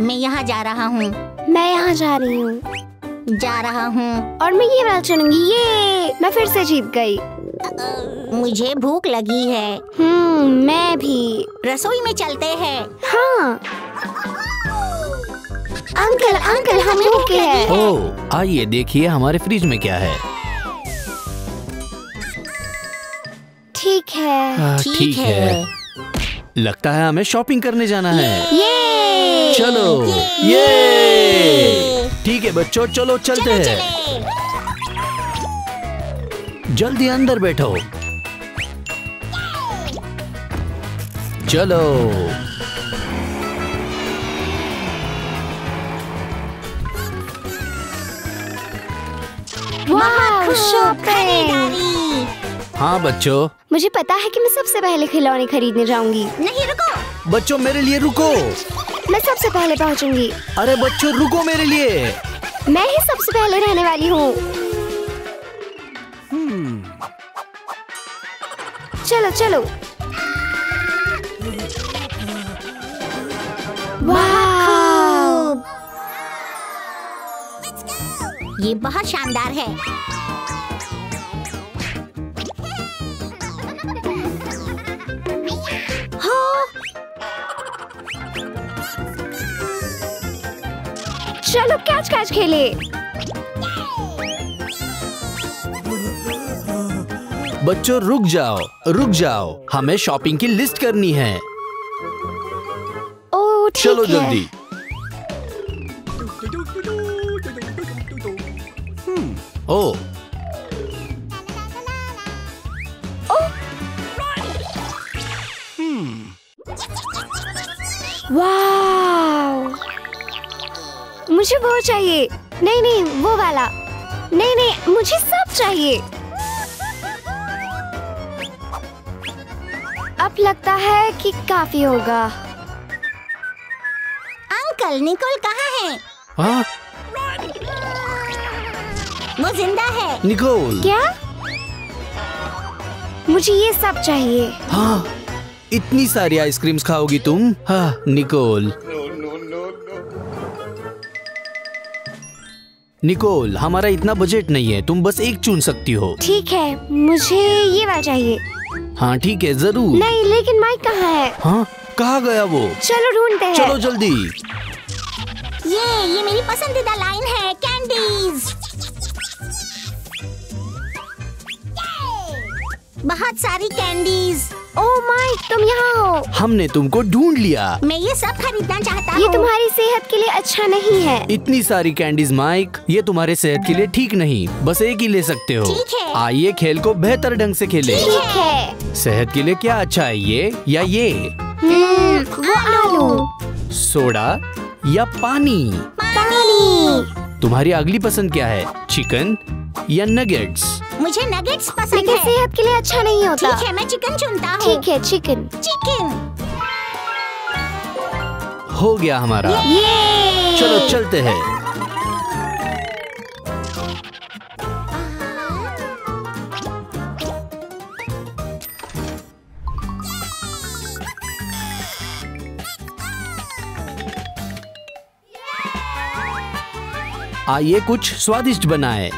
मैं यहाँ जा रहा हूँ। मैं यहाँ जा रही हूँ। जा रहा हूँ। और मैं ये वाला चुनूंगी। ये मैं फिर से जीत गई। मुझे भूख लगी है। मैं भी। रसोई में चलते हैं। हाँ। अंकल अंकल हमें भूख है। ओह आइए देखिए हमारे फ्रिज में क्या है। ठीक है। लगता है हमें शॉपिंग करने जाना है। ये। चलो ये। ठीक है बच्चों चलो चलते हैं। जल्दी अंदर बैठो। चलो वाह शॉपिंग। हाँ बच्चों मुझे पता है कि मैं सबसे पहले खिलौने खरीदने जाऊंगी। नहीं रुको बच्चों मेरे लिए रुको। मैं सबसे पहले पहुंचूंगी। अरे बच्चों रुको मेरे लिए। मैं ही सबसे पहले रहने वाली हूँ। चलो चलो। वाह ये बहुत शानदार है। चलो कैच कैच खेले। बच्चों रुक जाओ हमें शॉपिंग की लिस्ट करनी है। ओह ठीक है। चलो जल्दी। वाह मुझे वो चाहिए। नहीं वो वाला नहीं मुझे सब चाहिए। अब लगता है कि काफी होगा। अंकल निकोल कहाँ है? हाँ? वो जिंदा है। निकोल क्या? मुझे ये सब चाहिए। हाँ इतनी सारी आइसक्रीम्स खाओगी तुम। हाँ निकोल निकोल हमारा इतना बजट नहीं है। तुम बस एक चुन सकती हो। ठीक है मुझे ये वाला चाहिए। हाँ ठीक है जरूर। नहीं लेकिन माइक कहाँ है? हाँ कहाँ गया वो? चलो ढूंढते हैं। चलो जल्दी। ये मेरी पसंदीदा लाइन है कैंडीज। बहुत सारी कैंडीज। ओह माइक तुम यहाँ हो। हमने तुमको ढूंढ लिया। मैं ये सब खरीदना चाहता हूँ। ये तुम्हारी सेहत के लिए अच्छा नहीं है। इतनी सारी कैंडीज माइक ये तुम्हारे सेहत के लिए ठीक नहीं। बस एक ही ले सकते हो। आइए खेल को बेहतर ढंग से खेलें। ठीक है। सेहत के लिए क्या अच्छा है ये या ये? वो आलू। सोडा या पानी। तुम्हारी अगली पसंद क्या है? चिकन या नगेट्स? मुझे नगेट्स पसंद है। लेकिन सेहत के लिए अच्छा नहीं होता। ठीक है मैं चिकन चुनता हूँ। ठीक है चिकन। हो गया हमारा। ये। चलो चलते हैं। आइए कुछ स्वादिष्ट बनाएं।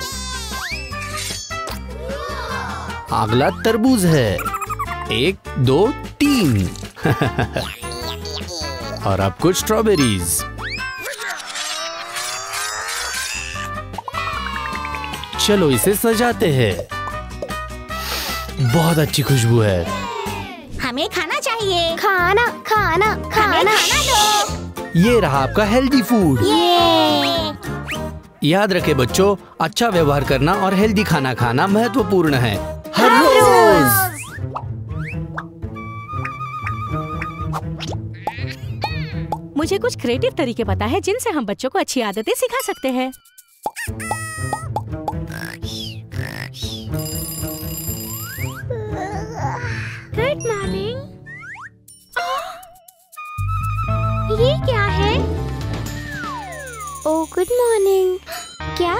अगला तरबूज है। 1 2 3 और अब कुछ स्ट्रॉबेरीज। चलो इसे सजाते हैं। बहुत अच्छी खुशबू है। हमें खाना चाहिए। खाना खाना खाना दो। ये रहा आपका हेल्दी फूड। याद रखें बच्चों अच्छा व्यवहार करना और हेल्दी खाना खाना महत्वपूर्ण है हर रोज। मुझे कुछ क्रिएटिव तरीके पता है जिनसे हम बच्चों को अच्छी आदतें सिखा सकते हैं। Good morning. ये क्या है? Oh good morning. क्या?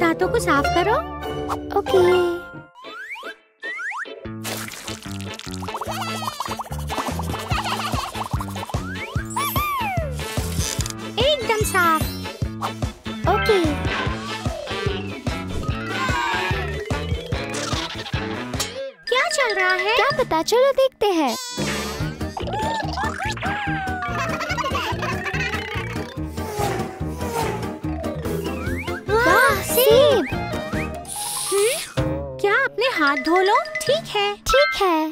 दांतों को साफ करो। ओके। एकदम साफ। ओके। क्या चल रहा है? क्या पता, चलो देखते हैं। क्या अपने हाथ धो लो? ठीक है, ठीक है।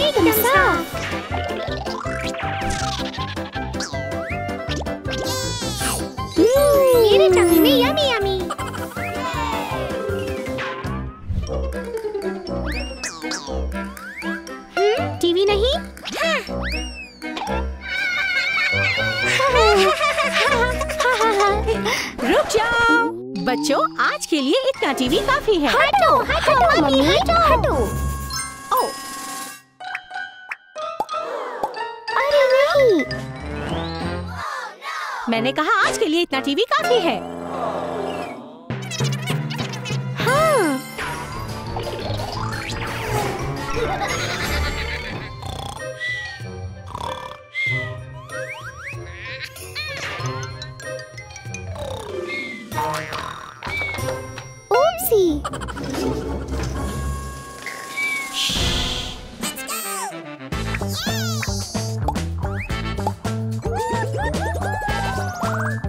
एकदम साफ। मेरे टमी में यमी यमी। टीवी नहीं? हाँ। रुक जाओ बच्चों, आज के लिए इतना टीवी काफी है। हटो हटो मम्मी, हटो हटो। अरे नहीं, मैंने कहा आज के लिए इतना टीवी काफी है। हाँ।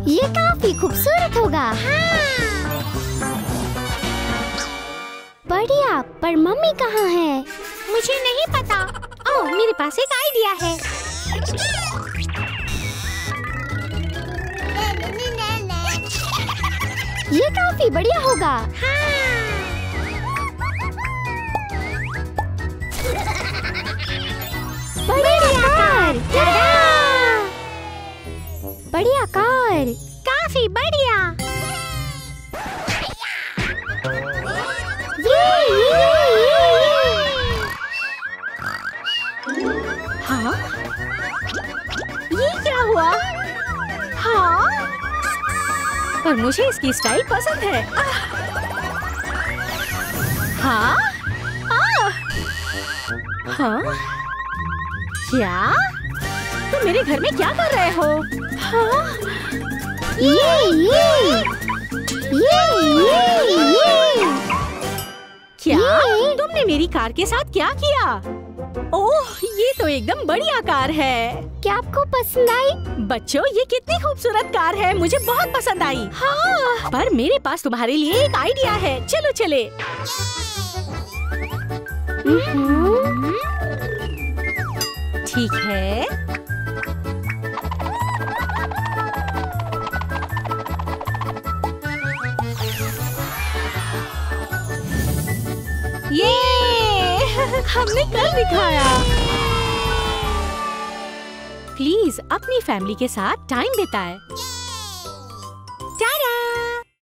ये काफी खूबसूरत होगा। हाँ। बढ़िया, पर मम्मी कहाँ है? मुझे नहीं पता। ओह, मेरे पास एक आइडिया है। ये काफी बढ़िया होगा। हाँ। बढ़िया कार, काफी बढ़िया। हाँ, ये क्या हुआ? हाँ, पर मुझे इसकी स्टाइल पसंद है। हाँ, हाँ, क्या तुम मेरे घर में क्या कर रहे हो? हाँ? ये क्या तुमने मेरी कार के साथ क्या किया? ओह, ये तो एकदम बढ़िया कार है। क्या आपको पसंद आई? बच्चों, ये कितनी खूबसूरत कार है, मुझे बहुत पसंद आई। हाँ। पर मेरे पास तुम्हारे लिए एक आइडिया है, चलो चले। ठीक है। ये हमने कल दिखाया। प्लीज अपनी फैमिली के साथ टाइम बिताएं।